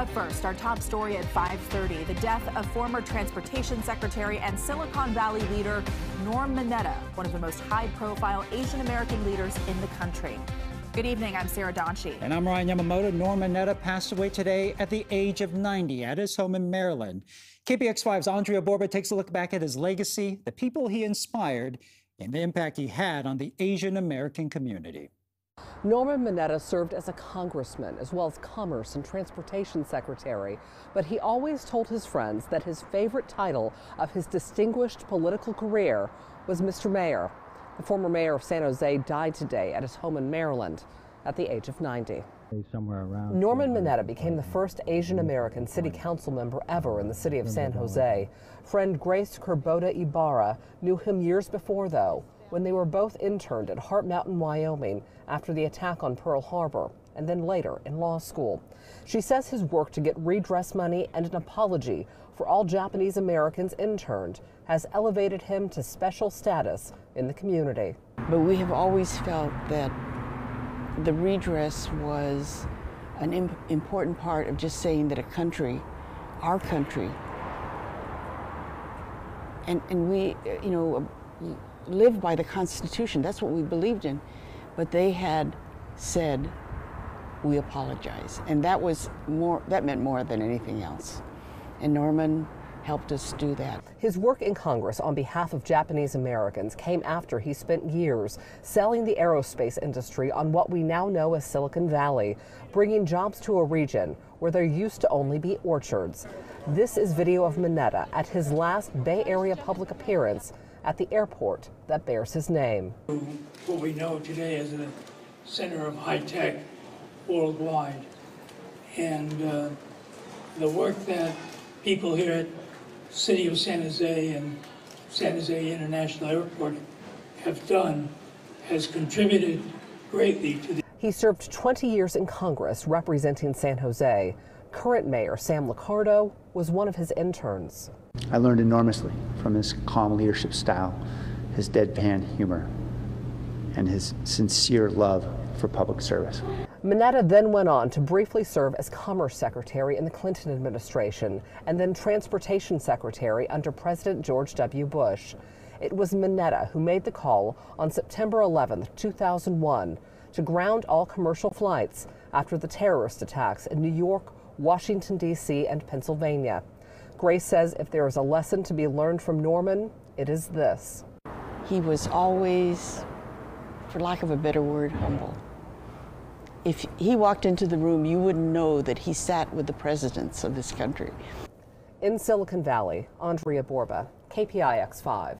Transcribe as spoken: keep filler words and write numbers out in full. But first, our top story at five thirty, the death of former Transportation Secretary and Silicon Valley leader Norm Mineta, one of the most high-profile Asian-American leaders in the country. Good evening, I'm Sarah Donshi. And I'm Ryan Yamamoto. Norm Mineta passed away today at the age of ninety at his home in Maryland. K P I X five's Andrea Borba takes a look back at his legacy, the people he inspired, and the impact he had on the Asian-American community. Norman Mineta served as a congressman, as well as commerce and transportation secretary, but he always told his friends that his favorite title of his distinguished political career was Mister Mayor. The former mayor of San Jose died today at his home in Maryland at the age of ninety. Somewhere around Norman Mineta became the first Asian American city council member ever in the city of San Jose. Friend Grace Kerbota Ibarra knew him years before, though, when they were both interned at Heart Mountain, Wyoming, after the attack on Pearl Harbor, and then later in law school. She says his work to get redress money and an apology for all Japanese Americans interned has elevated him to special status in the community. But we have always felt that the redress was an imp- important part of just saying that a country, our country, and, and we, you know, lived by the Constitution. That's what we believed in. But they had said, we apologize. And that was more, that meant more than anything else. And Norman helped us do that. His work in Congress on behalf of Japanese Americans came after he spent years selling the aerospace industry on what we now know as Silicon Valley, bringing jobs to a region where there used to only be orchards. This is video of Mineta at his last Bay Area public appearance at the airport that bears his name. What we know today as the center of high tech worldwide, and uh, the work that people here at City of San Jose and San Jose International Airport have done has contributed greatly to the... He served twenty years in Congress representing San Jose. Current Mayor Sam Liccardo was one of his interns. I learned enormously from his calm leadership style, his deadpan humor, and his sincere love for public service. Mineta then went on to briefly serve as Commerce Secretary in the Clinton administration and then Transportation Secretary under President George W. Bush. It was Mineta who made the call on September eleventh two thousand one, to ground all commercial flights after the terrorist attacks in New York, Washington, D C, and Pennsylvania. Grace says if there is a lesson to be learned from Norman, it is this. He was always, for lack of a better word, humble. If he walked into the room, you wouldn't know that he sat with the presidents of this country. In Silicon Valley, Andrea Borba, K P I X five.